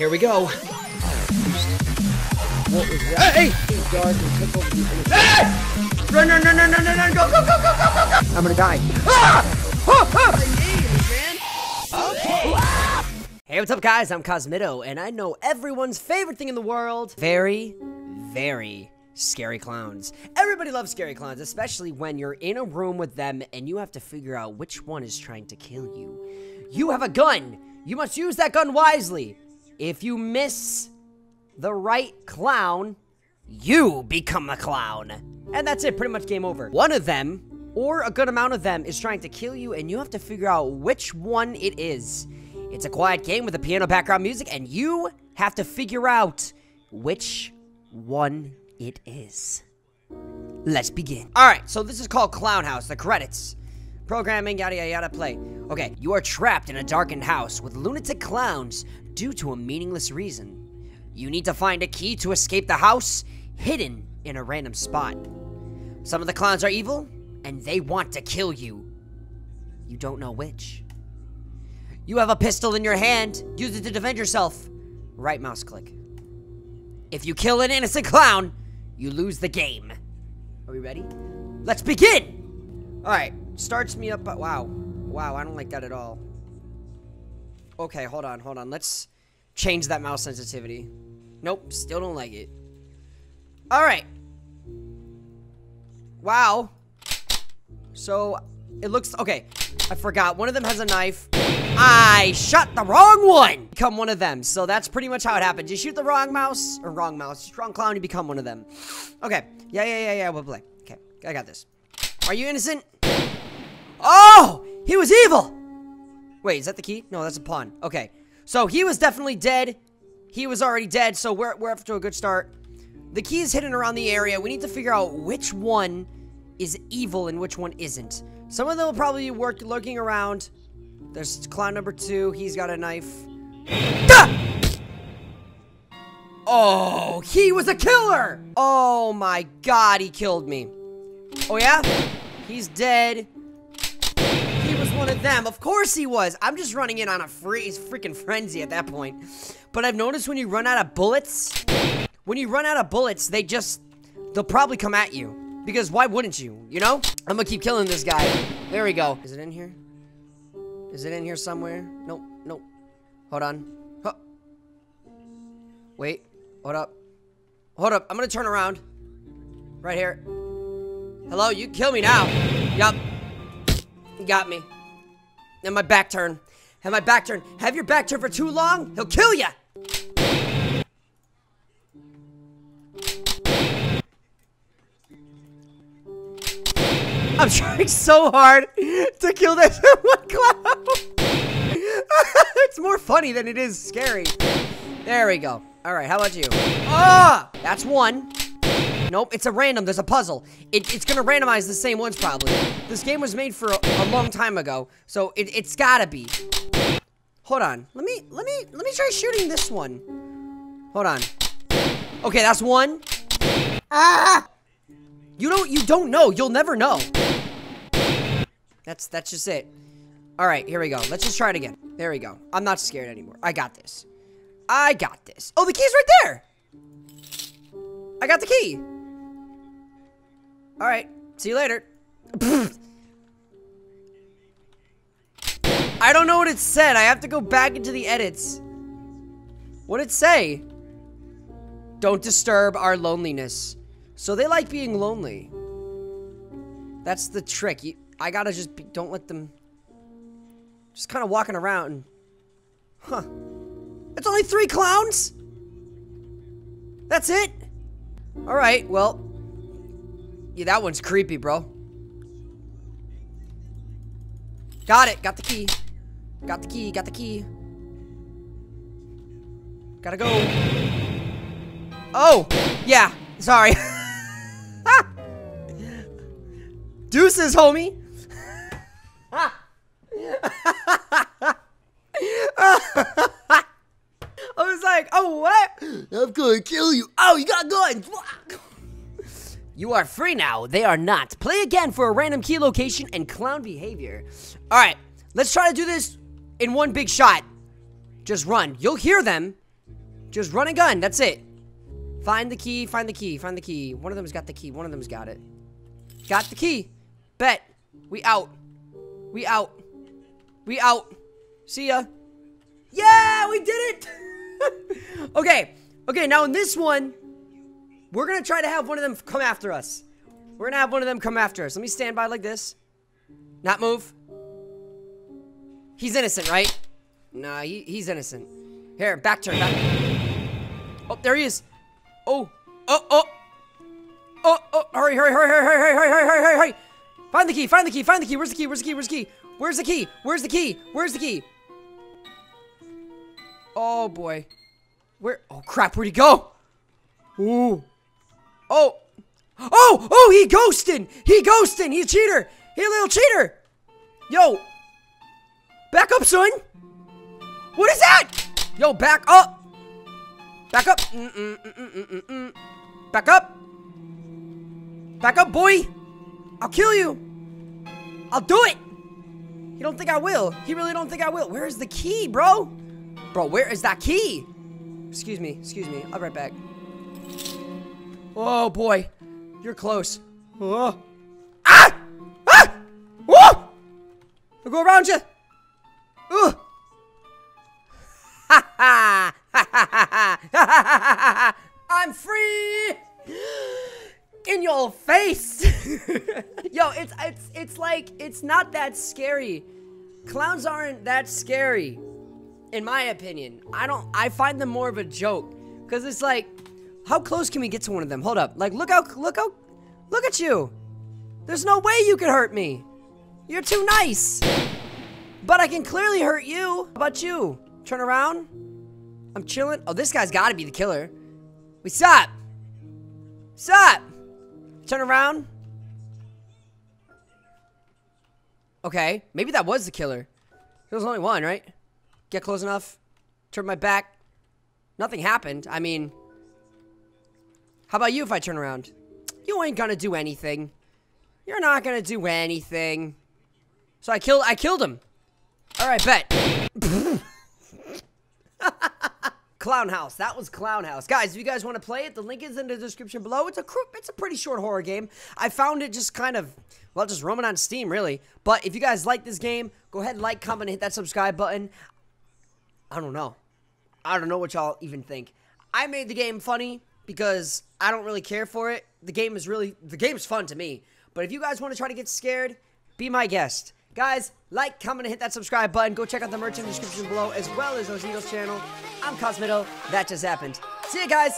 Here we go. What was that? Hey! Hey! Run, run, run, run, run, run, go, go, go, go, go, go, go! I'm gonna die. Ah! Ah! Ah! Okay. Ah! Hey, what's up, guys? I'm Cosmitto, and I know everyone's favorite thing in the world. Very, very scary clowns. Everybody loves scary clowns, especially when you're in a room with them and you have to figure out which one is trying to kill you. You have a gun. You must use that gun wisely. If you miss the right clown, you become a clown. And that's it, pretty much game over. One of them, or a good amount of them, is trying to kill you, and you have to figure out which one it is. It's a quiet game with a piano background music, and you have to figure out which one it is. Let's begin. All right, so this is called Clown House, the credits. Programming, yada, yada, yada, play. Okay, you are trapped in a darkened house with lunatic clowns due to a meaningless reason. You need to find a key to escape the house, hidden in a random spot. Some of the clowns are evil, and they want to kill you. You don't know which. You have a pistol in your hand. Use it to defend yourself. Right mouse click. If you kill an innocent clown, you lose the game. Are we ready? Let's begin! All right. Starts me up, but wow. Wow, I don't like that at all. Okay, hold on, hold on. Let's change that mouse sensitivity. Nope, still don't like it. Alright. Wow. So, it looks... Okay, I forgot. One of them has a knife. I shot the wrong one! Become one of them. So, that's pretty much how it happens. You shoot the wrong mouse, or wrong clown, you become one of them. Okay. Yeah, yeah, yeah, yeah, we'll play. Okay, I got this. Are you innocent? Oh! He was evil! Wait, is that the key? No, that's a pawn. Okay. So, he was definitely dead. He was already dead, so we're up to a good start. The key is hidden around the area. We need to figure out which one is evil and which one isn't. Some of them will probably be lurking around. There's clown number 2. He's got a knife. Oh, he was a killer! Oh my god, he killed me. Oh yeah? He's dead. One of them. Of course he was. I'm just running in on a freaking frenzy at that point. But I've noticed when you run out of bullets, they just, they'll probably come at you. Because why wouldn't you, you know? I'm gonna keep killing this guy. There we go. Is it in here? Is it in here somewhere? Nope, nope. Hold on. Huh. Wait, hold up. Hold up, I'm gonna turn around. Right here. Hello, you kill me now. Yup. You got me. And my back turn. Have my back turn. Have your back turn for too long, he'll kill ya! I'm trying so hard to kill that one clown! It's more funny than it is scary. There we go. Alright, how about you? Ah! That's one. Nope, it's a random. There's a puzzle. It's gonna randomize the same ones, probably. This game was made for a long time ago, so it's gotta be. Hold on. Let me try shooting this one. Hold on. Okay, that's one. Ah! You don't know. You'll never know. That's just it. All right, here we go. Let's just try it again. There we go. I'm not scared anymore. I got this. I got this. Oh, the key's right there. I got the key. All right, see you later. I don't know what it said. I have to go back into the edits. What'd it say? Don't disturb our loneliness. So they like being lonely. That's the trick. I gotta just be, don't let them... Just kind of walking around. And, huh. It's only 3 clowns? That's it? All right, well... Yeah, that one's creepy, bro. Got it. Got the key. Got the key. Got the key. Gotta go. Oh! Yeah. Sorry. Deuces, homie! I was like, oh, what? I'm gonna kill you. Oh, you got guns! You are free now. They are not. Play again for a random key location and clown behavior. All right, let's try to do this in one big shot. Just run. You'll hear them, Just run and gun. That's it. Find the key. Find the key. Find the key. One of them's got the key. One of them's got it. Got the key. Bet. We out. We out. We out. See ya. Yeah, we did it. Okay. Okay, now in this one, we're going to try to have one of them come after us. We're going to have one of them come after us. Let me stand by like this. Not move. He's innocent, right? Nah, he's innocent. Here, back turn. Oh, there he is. Oh. Oh, oh. Oh, oh. Hurry, hurry, hurry, hurry, hurry, hurry, hurry, hurry, hurry. Find the key, find the key, find the key. Where's the key? Where's the key? Where's the key? Where's the key? Where's the key? Where's the key? Oh, boy. Where? Oh, crap. Where'd he go? Ooh. Oh. Oh! Oh, he ghosted! He ghosted! He's a cheater! He's a little cheater! Yo! Back up, son! What is that? Yo, back up! Back up! Mm-mm-mm-mm-mm-mm. Back up! Back up, boy! I'll kill you! I'll do it! He don't think I will. He really don't think I will. Where is the key, bro? Bro, where is that key? Excuse me, I'll be right back. Oh boy, you're close. Oh. Ah! Ah! Whoa! I'll go around you. Ugh! Ha ha! Ha ha ha ha! I'm free! In your face! Yo, it's like it's not that scary. Clowns aren't that scary, in my opinion. I find them more of a joke, cause it's like. How close can we get to one of them? Hold up. Like, look at you. There's no way you could hurt me. You're too nice. But I can clearly hurt you. How about you? Turn around. I'm chilling. Oh, this guy's gotta be the killer. What's up? What's up? Turn around. Okay, maybe that was the killer. There was only one, right? Get close enough. Turn my back. Nothing happened. I mean... How about you if I turn around? You ain't gonna do anything. You're not gonna do anything. So I killed him. Alright, bet. Clown House. That was Clown House. Guys, if you guys want to play it, the link is in the description below. It's a pretty short horror game. I found it just kind of, well, just roaming on Steam, really. But if you guys like this game, go ahead and like, comment, and hit that subscribe button. I don't know. I don't know what y'all even think. I made the game funny. Because I don't really care for it. The game's fun to me. But if you guys want to try to get scared, be my guest. Guys, like, comment, and hit that subscribe button. Go check out the merch in the description below, as well as Ozito's channel. I'm Cosmitto. That just happened. See you guys.